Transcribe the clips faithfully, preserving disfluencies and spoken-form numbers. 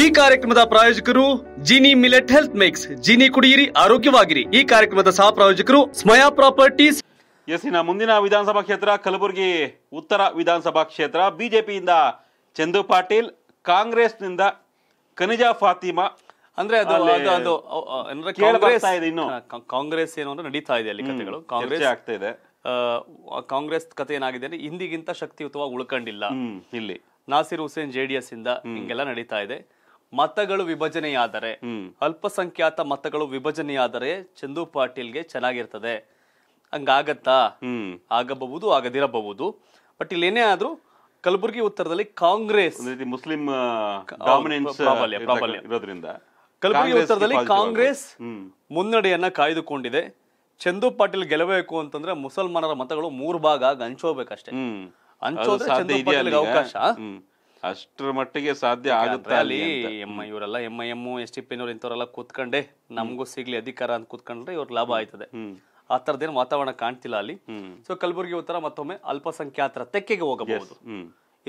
ಈ ಕಾರ್ಯಕ್ರಮದ ಪ್ರಾಯೋಜಕರು Jini millet health mix, Jini ಕುಡಿಯಿರಿ ಆರೋಗ್ಯವಾಗಿರಿ। ಈ ಕಾರ್ಯಕ್ರಮದ ಸಹ ಪ್ರಾಯೋಜಕರು ಸ್ಮಯಾ ಪ್ರಾಪರ್ಟೀಸ್। ಎಸಿನ ಮುಂದಿನ ವಿಧಾನಸಭಾ ಕ್ಷೇತ್ರ ಕಲಬುರಗಿ ಉತ್ತರ ವಿಧಾನಸಭಾ ಕ್ಷೇತ್ರ ಬಿಜೆಪಿಯಿಂದ ಚಂದು ಪಾಟೀಲ್, ಕಾಂಗ್ರೆಸ್ನಿಂದ ಕನಿಜಾ ಫಾತಿಮಾ। ಅಂದ್ರೆ ಅದು ಅದು ಅಂದ್ರೆ ಕಾಂಗ್ರೆಸ್ ಇನ್ನು ಕಾಂಗ್ರೆಸ್ ಏನು ಅಂದ್ರೆ ನಡೀತಾ ಇದೆ ಅಲ್ಲಿ ಕಥೆಗಳು, ಕಾಂಗ್ರೆಸ್ ಆಗ್ತಾ ಇದೆ। ಕಾಂಗ್ರೆಸ್ ಕಥೆ ಏನಾಗಿದೆ ಅಂದ್ರೆ ಹಿಂದಿಗಿಂತ ಶಕ್ತಿಯುತವಾಗಿ ಉಳ್ಕೊಂಡಿಲ್ಲ। ಇಲ್ಲಿ ನಾಸಿರ್ ಹುಸೇನ್ ಜೆಡಿಎಸ್ ಇಂದ ಹಿಂಗೆಲ್ಲ ನಡೀತಾ ಇದೆ। ಮತಗಳು ವಿಭಜನೆಯಾದರೆ, ಅಲ್ಪಸಂಖ್ಯಾತ ಮತಗಳು ವಿಭಜನೆಯಾದರೆ ಚಂದು ಪಾಟೀಲ್ಗೆ ಚೆನ್ನಾಗಿರ್ತದೆ, ಹಂಗಾಗತ್ತಾ? ಆಗಬಹುದು, ಆಗದಿರಬಹುದು। ಬಟ್ ಇಲ್ಲಿ ಏನೇ ಆದ್ರೂ ಕಲಬುರಗಿ ಉತ್ತರದಲ್ಲಿ ಕಾಂಗ್ರೆಸ್ ಮುಸ್ಲಿಂ ಡಾಮಿನೆನ್ಸ್ ಪ್ರಾಬಲ್ಯ ಇರೋದ್ರಿಂದ ಕಲಬುರಗಿ ಉತ್ತರದಲ್ಲಿ ಕಾಂಗ್ರೆಸ್ ಮುನ್ನಡೆಯನ್ನ ಕಾಯ್ದುಕೊಂಡಿದೆ। ಚಂದು ಪಾಟೀಲ್ ಗೆಲ್ಲಬೇಕು ಅಂತಂದ್ರೆ ಮುಸಲ್ಮಾನರ ಮತಗಳು ಮೂರ್ ಭಾಗ ಹಂಚೋಬೇಕಷ್ಟೇ, ಹಂಚೋದ್ರೆ ಚಂದು ಪಾಟೀಲ್ಗೆ ಅವಕಾಶ ಅಷ್ಟರ ಮಟ್ಟಿಗೆ ಸಾಧ್ಯ ಆಗುತ್ತೆ। ಅಲ್ಲಿ ಎಂ ಐ ಇವರೆಲ್ಲ M I M S T P ನವರು ಇಂಥವರೆಲ್ಲ ಕೂತ್ಕೊಂಡೆ ನಮಗೂ ಸಿಗ್ಲಿ ಅಧಿಕಾರ ಅಂತ ಕೂತ್ಕೊಂಡ್ರೆ ಇವ್ರ ಲಾಭ ಆಯ್ತದೆ, ಆ ತರದೇನು ವಾತಾವರಣ ಕಾಣ್ತಿಲ್ಲ ಅಲ್ಲಿ। ಸೊ ಕಲಬುರಗಿ ಉತ್ತರ ಮತ್ತೊಮ್ಮೆ ಅಲ್ಪಸಂಖ್ಯಾತರ ತೆಕ್ಕೆಗೆ ಹೋಗಬಹುದು,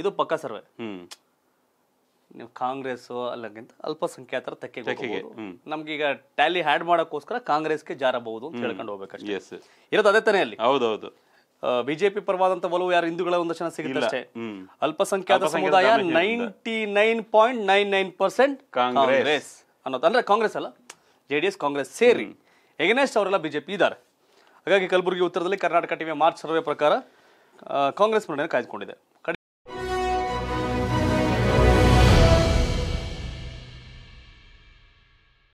ಇದು ಪಕ್ಕ ಸರ್ವೆ। ನೀವು ಕಾಂಗ್ರೆಸ್ ಅಲ್ಲಕ್ಕಿಂತ ಅಲ್ಪಸಂಖ್ಯಾತರ ತೆಕ್ಕೆಗೆ ಹೋಗಬಹುದು, ನಮ್ಗೀಗ ಟ್ಯಾಲಿ ಹ್ಯಾಡ್ ಮಾಡೋಕ್ಕೋಸ್ಕರ ಕಾಂಗ್ರೆಸ್ಗೆ ಜಾರಬಹುದು ಅಂತ ಹೇಳ್ಕೊಂಡು ಹೋಗ್ಬೇಕಷ್ಟೇ ಇರೋದು, ಅದೇ ತಾನೇ ಅಲ್ಲಿ। ಹೌದೌದು, ಬಿಜೆಪಿ ಪರವಾದಂತ ಒಲವು ಯಾರು ಹಿಂದೂಗಳ ಒಂದು ಜನ ಸಿಗುತ್ತೆ, ಅಲ್ಪಸಂಖ್ಯಾತ ಸಮುದಾಯ ninety nine point nine nine percent Congress ಅನ್ನೋದು, ಅಂದ್ರೆ ಕಾಂಗ್ರೆಸ್ ಅಲ್ಲ ಜೆಡಿಎಸ್ ಕಾಂಗ್ರೆಸ್ ಸೇರಿ ಎಗೇನೆಸ್ಟ್ ಅವರೆಲ್ಲ ಬಿಜೆಪಿ ಇದ್ದಾರೆ। ಹಾಗಾಗಿ ಕಲಬುರಗಿ ಉತ್ತರದಲ್ಲಿ ಕರ್ನಾಟಕ ಟಿವಿಯ ಮಾರ್ಚ್ ಸರ್ವೆ ಪ್ರಕಾರ ಕಾಂಗ್ರೆಸ್ ಮುನ್ನಡೆ ಕಾಯ್ದುಕೊಂಡಿದೆ।